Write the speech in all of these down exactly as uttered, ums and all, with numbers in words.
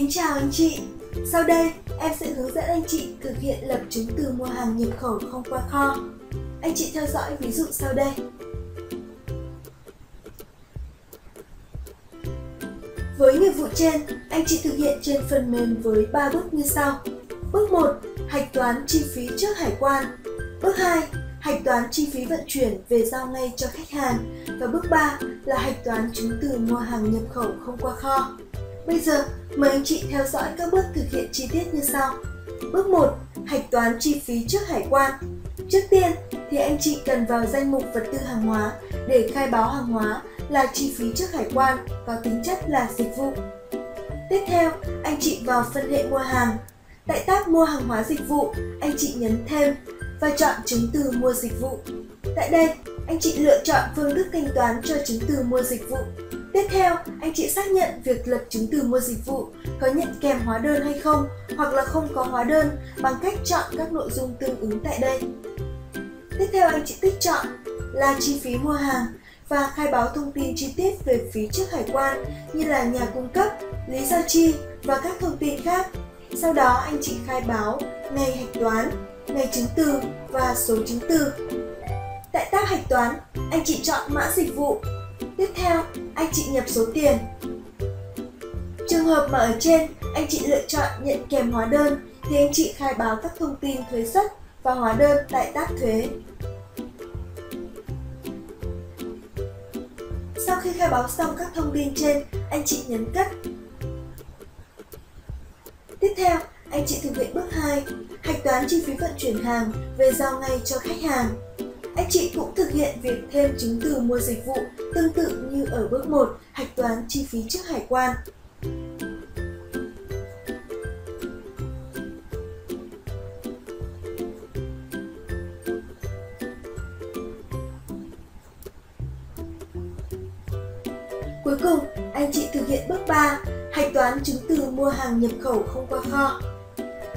Kính chào anh chị! Sau đây, em sẽ hướng dẫn anh chị thực hiện lập chứng từ mua hàng nhập khẩu không qua kho. Anh chị theo dõi ví dụ sau đây. Với nghiệp vụ trên, anh chị thực hiện trên phần mềm với ba bước như sau. Bước một. Hạch toán chi phí trước hải quan. Bước hai. Hạch toán chi phí vận chuyển về giao ngay cho khách hàng. Và bước ba là hạch toán chứng từ mua hàng nhập khẩu không qua kho. Bây giờ, mời anh chị theo dõi các bước thực hiện chi tiết như sau. Bước một. Hạch toán chi phí trước hải quan. Trước tiên thì anh chị cần vào danh mục vật tư hàng hóa để khai báo hàng hóa là chi phí trước hải quan có tính chất là dịch vụ. Tiếp theo, anh chị vào phân hệ mua hàng. Tại tab mua hàng hóa dịch vụ, anh chị nhấn thêm và chọn chứng từ mua dịch vụ. Tại đây, anh chị lựa chọn phương thức thanh toán cho chứng từ mua dịch vụ. Tiếp theo, anh chị xác nhận việc lập chứng từ mua dịch vụ có nhận kèm hóa đơn hay không hoặc là không có hóa đơn bằng cách chọn các nội dung tương ứng tại đây. Tiếp theo, anh chị tích chọn là chi phí mua hàng và khai báo thông tin chi tiết về phí trước hải quan như là nhà cung cấp, lý do chi và các thông tin khác. Sau đó, anh chị khai báo ngày hạch toán, ngày chứng từ và số chứng từ. Tại tab hạch toán, anh chị chọn mã dịch vụ. Tiếp theo, anh chị nhập số tiền. Trường hợp mà ở trên anh chị lựa chọn nhận kèm hóa đơn thì anh chị khai báo các thông tin thuế suất và hóa đơn tại tab thuế. Sau khi khai báo xong các thông tin trên, anh chị nhấn cất. Tiếp theo, anh chị thực hiện bước hai, hạch toán chi phí vận chuyển hàng về giao ngay cho khách hàng. Anh chị cũng thực hiện việc thêm chứng từ mua dịch vụ tương tự như ở bước một, hạch toán chi phí trước hải quan. Cuối cùng, anh chị thực hiện bước ba, hạch toán chứng từ mua hàng nhập khẩu không qua kho.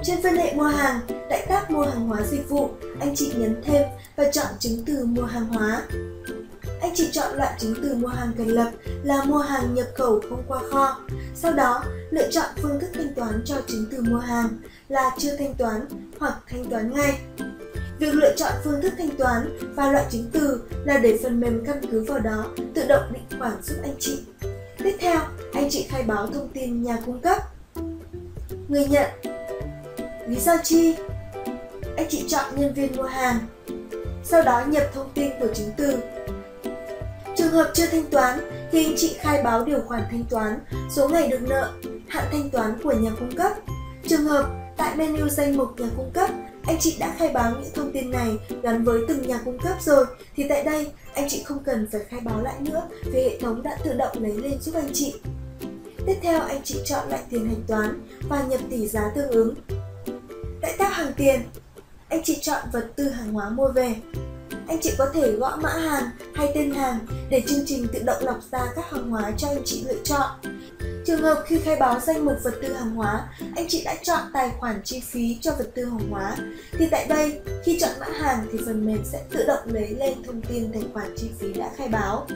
Trên phân hệ mua hàng, tại tab mua hàng hóa dịch vụ, anh chị nhấn thêm và chọn chứng từ mua hàng hóa. Anh chị chọn loại chứng từ mua hàng cần lập là mua hàng nhập khẩu không qua kho. Sau đó, lựa chọn phương thức thanh toán cho chứng từ mua hàng là chưa thanh toán hoặc thanh toán ngay. Việc lựa chọn phương thức thanh toán và loại chứng từ là để phần mềm căn cứ vào đó tự động định khoản giúp anh chị. Tiếp theo, anh chị khai báo thông tin nhà cung cấp, người nhận, lý do chi. Anh chị chọn nhân viên mua hàng. Sau đó nhập thông tin của chứng từ. Trường hợp chưa thanh toán thì anh chị khai báo điều khoản thanh toán, số ngày được nợ, hạn thanh toán của nhà cung cấp. Trường hợp tại menu danh mục nhà cung cấp, anh chị đã khai báo những thông tin này gắn với từng nhà cung cấp rồi thì tại đây anh chị không cần phải khai báo lại nữa vì hệ thống đã tự động lấy lên giúp anh chị. Tiếp theo, anh chị chọn loại tiền hạch toán và nhập tỷ giá tương ứng. Tại tab hàng tiền, anh chị chọn vật tư hàng hóa mua về. Anh chị có thể gõ mã hàng hay tên hàng để chương trình tự động lọc ra các hàng hóa cho anh chị lựa chọn. Trường hợp khi khai báo danh mục vật tư hàng hóa, anh chị đã chọn tài khoản chi phí cho vật tư hàng hóa, thì tại đây khi chọn mã hàng thì phần mềm sẽ tự động lấy lên thông tin tài khoản chi phí đã khai báo.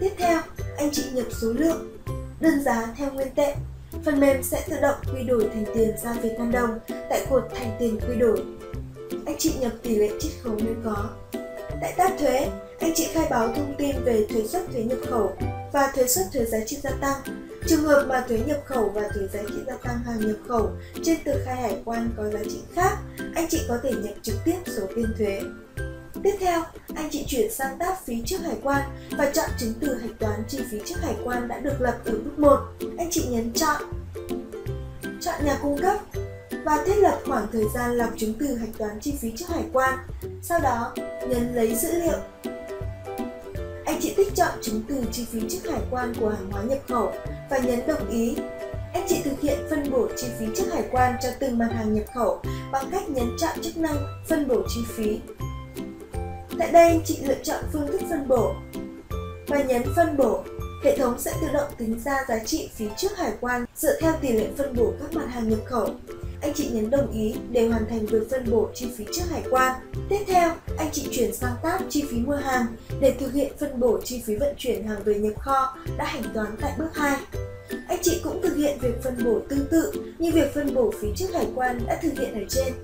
Tiếp theo, anh chị nhập số lượng, đơn giá theo nguyên tệ. Phần mềm sẽ tự động quy đổi thành tiền ra Việt Nam đồng tại cột thành tiền quy đổi. Anh chị nhập tỷ lệ chiết khấu nếu có. Tại tab thuế, anh chị khai báo thông tin về thuế suất thuế nhập khẩu và thuế suất thuế giá trị gia tăng. Trường hợp mà thuế nhập khẩu và thuế giá trị gia tăng hàng nhập khẩu trên tờ khai hải quan có giá trị khác, anh chị có thể nhập trực tiếp số tiền thuế. Tiếp theo, anh chị chuyển sang tab phí trước hải quan và chọn chứng từ hạch toán chi phí trước hải quan đã được lập ở bước một. Anh chị nhấn chọn, chọn nhà cung cấp và thiết lập khoảng thời gian lọc chứng từ hạch toán chi phí trước hải quan. Sau đó, nhấn lấy dữ liệu. Anh chị tích chọn chứng từ chi phí trước hải quan của hàng hóa nhập khẩu và nhấn đồng ý. Anh chị thực hiện phân bổ chi phí trước hải quan cho từng mặt hàng nhập khẩu bằng cách nhấn chọn chức năng phân bổ chi phí. Tại đây, anh chị lựa chọn phương thức phân bổ và nhấn phân bổ. Hệ thống sẽ tự động tính ra giá trị phí trước hải quan dựa theo tỷ lệ phân bổ các mặt hàng nhập khẩu. Anh chị nhấn đồng ý để hoàn thành việc phân bổ chi phí trước hải quan. Tiếp theo, anh chị chuyển sang tab chi phí mua hàng để thực hiện phân bổ chi phí vận chuyển hàng về nhập kho đã hạch toán tại bước hai. Anh chị cũng thực hiện hiện việc phân bổ tương tự như việc phân bổ phí trước hải quan đã thực hiện ở trên.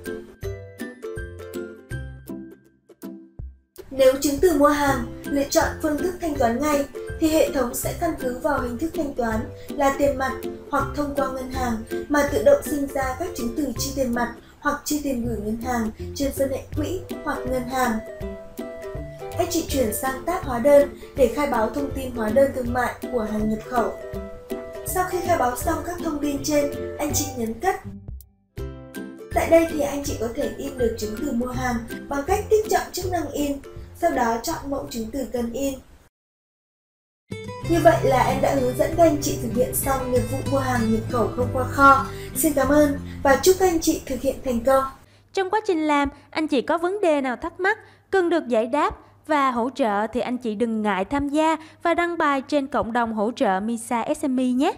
Nếu chứng từ mua hàng lựa chọn phương thức thanh toán ngay, thì hệ thống sẽ căn cứ vào hình thức thanh toán là tiền mặt hoặc thông qua ngân hàng mà tự động sinh ra các chứng từ chi tiền mặt hoặc chi tiền gửi ngân hàng trên phân hệ quỹ hoặc ngân hàng. Cách chị chuyển sang tab hóa đơn để khai báo thông tin hóa đơn thương mại của hàng nhập khẩu. Sau khi khai báo xong các thông tin trên, anh chị nhấn cắt. Tại đây thì anh chị có thể in được chứng từ mua hàng bằng cách tích chọn chức năng in, sau đó chọn mẫu chứng từ cần in. Như vậy là em đã hướng dẫn các anh chị thực hiện xong nghiệp vụ mua hàng nhập khẩu không qua kho. Xin cảm ơn và chúc các anh chị thực hiện thành công. Trong quá trình làm, anh chị có vấn đề nào thắc mắc, cần được giải đáp và hỗ trợ thì anh chị đừng ngại tham gia và đăng bài trên cộng đồng hỗ trợ MISA ét em e nhé.